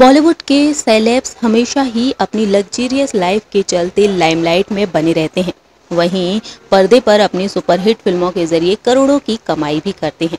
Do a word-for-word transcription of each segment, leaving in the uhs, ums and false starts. बॉलीवुड के सेलेब्स हमेशा ही अपनी लग्जरियस लाइफ के चलते लाइमलाइट में बने रहते हैं, वहीं पर्दे पर अपनी सुपरहिट फिल्मों के जरिए करोड़ों की कमाई भी करते हैं।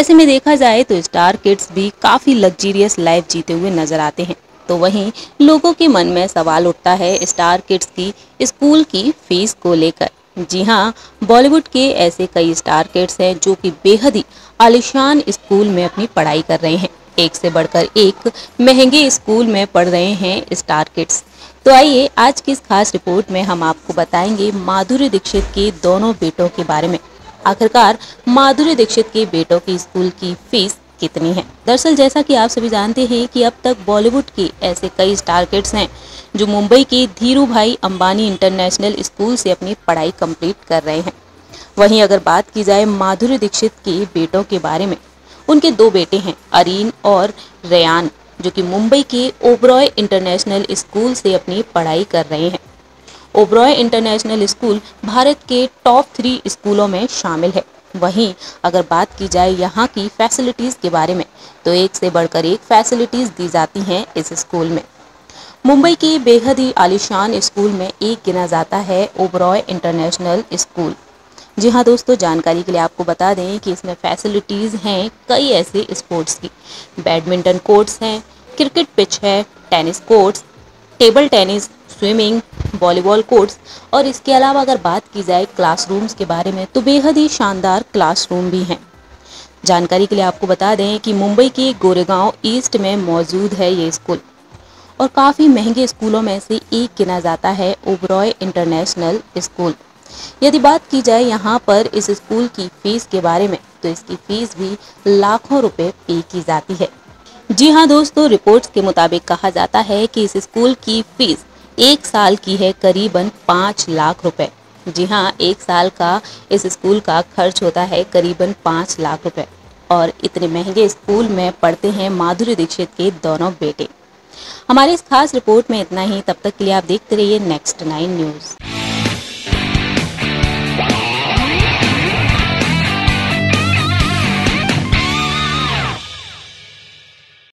ऐसे में देखा जाए तो स्टार किड्स भी काफ़ी लग्जरियस लाइफ जीते हुए नजर आते हैं। तो वहीं लोगों के मन में सवाल उठता है स्टार किड्स की स्कूल की फीस को लेकर। जी हाँ, बॉलीवुड के ऐसे कई स्टार किड्स हैं जो कि बेहद ही आलिशान स्कूल में अपनी पढ़ाई कर रहे हैं। एक से बढ़कर एक महंगे स्कूल में पढ़ रहे हैं स्टार किड्स। तो आइए आज की इस खास रिपोर्ट में हम आपको बताएंगे माधुरी दीक्षित के दोनों बेटों के बारे में। आखिरकार माधुरी दीक्षित के बेटों की स्कूल की फीस कितनी है। दरअसल जैसा कि आप सभी जानते हैं कि अब तक बॉलीवुड के ऐसे कई स्टार किड्स हैं जो मुंबई के धीरू भाई अम्बानी इंटरनेशनल स्कूल से अपनी पढ़ाई कंप्लीट कर रहे हैं। वहीं अगर बात की जाए माधुरी दीक्षित के बेटों के बारे में, उनके दो बेटे हैं अरीन और रेयान, जो कि मुंबई के ओबेरॉय इंटरनेशनल स्कूल से अपनी पढ़ाई कर रहे हैं। ओबेरॉय इंटरनेशनल स्कूल भारत के टॉप थ्री स्कूलों में शामिल है। वहीं अगर बात की जाए यहाँ की फैसिलिटीज़ के बारे में, तो एक से बढ़कर एक फैसिलिटीज़ दी जाती हैं इस स्कूल में। मुंबई के बेहद ही आलिशान स्कूल में एक गिना जाता है ओबेरॉय इंटरनेशनल स्कूल। जी हाँ दोस्तों, जानकारी के लिए आपको बता दें कि इसमें फैसिलिटीज़ हैं कई ऐसे स्पोर्ट्स की। बैडमिंटन कोर्ट्स हैं, क्रिकेट पिच है, tennis courts, table tennis, swimming, volleyball courts. और इसके अलावा अगर बात की जाए क्लासरूम्स के बारे में, तो बेहद ही शानदार क्लासरूम भी हैं। जानकारी के लिए आपको बता दें कि मुंबई के गोरेगांव ईस्ट में मौजूद है ये स्कूल और काफ़ी महंगे स्कूलों में से एक गिना जाता है ओबेरॉय इंटरनेशनल स्कूल। यदि बात की जाए यहाँ पर इस स्कूल की फीस के बारे में, तो इसकी फीस भी लाखों रुपए पे की जाती है। जी हाँ दोस्तों, रिपोर्ट्स के मुताबिक कहा जाता है कि इस स्कूल की फीस एक साल की है करीबन पाँच लाख रुपए। जी हाँ, एक साल का इस स्कूल का खर्च होता है करीबन पाँच लाख रुपए और इतने महंगे स्कूल में पढ़ते हैं माधुरी दीक्षित के दोनों बेटे। हमारे इस खास रिपोर्ट में इतना ही। तब तक के लिए आप देखते रहिए नेक्स्ट नाइन न्यूज़।